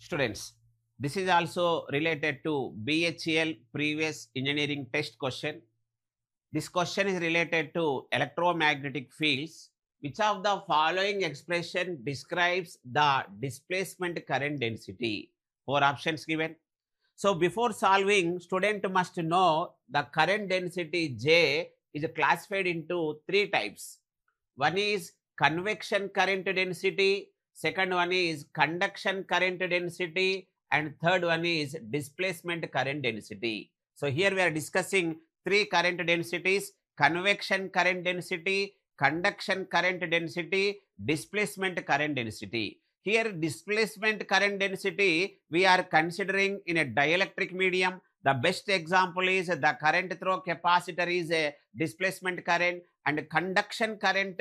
Students, this is also related to BHEL previous engineering test question. This question is related to electromagnetic fields. Which of the following expression describes the displacement current density? 4 options given. So, before solving, student must know the current density J is classified into 3 types. One is convection current density, second one is conduction current density, and third one is displacement current density. So, here we are discussing 3 current densities: convection current density, conduction current density, displacement current density. Here displacement current density we are considering in a dielectric medium. The best example is the current through capacitor is a displacement current, and conduction current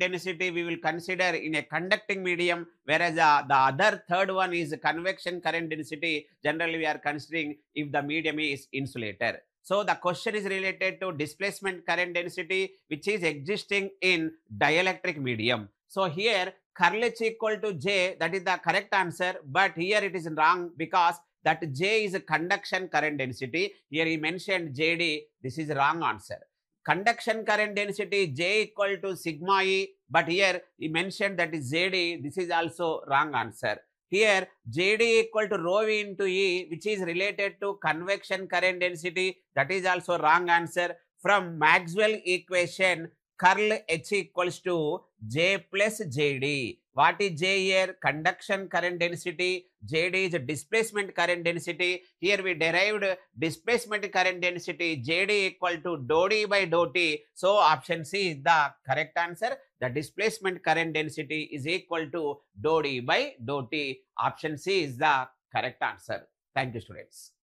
density we will consider in a conducting medium, whereas the other third one is convection current density. Generally we are considering if the medium is insulator. So, the question is related to displacement current density which is existing in dielectric medium. So, here curl H equal to J, that is the correct answer, but here it is wrong because that J is a conduction current density. Here he mentioned JD, this is wrong answer. Conduction current density J equal to sigma E, but here he mentioned that is ZD, this is also wrong answer. Here JD equal to rho V into E, which is related to convection current density, that is also wrong answer. From Maxwell's equation, curl H equals to J plus JD. What is J here? Conduction current density. JD is a displacement current density. Here we derived displacement current density. JD equal to dou D by dou T. So, option C is the correct answer. The displacement current density is equal to dou D by dou T. Option C is the correct answer. Thank you, students.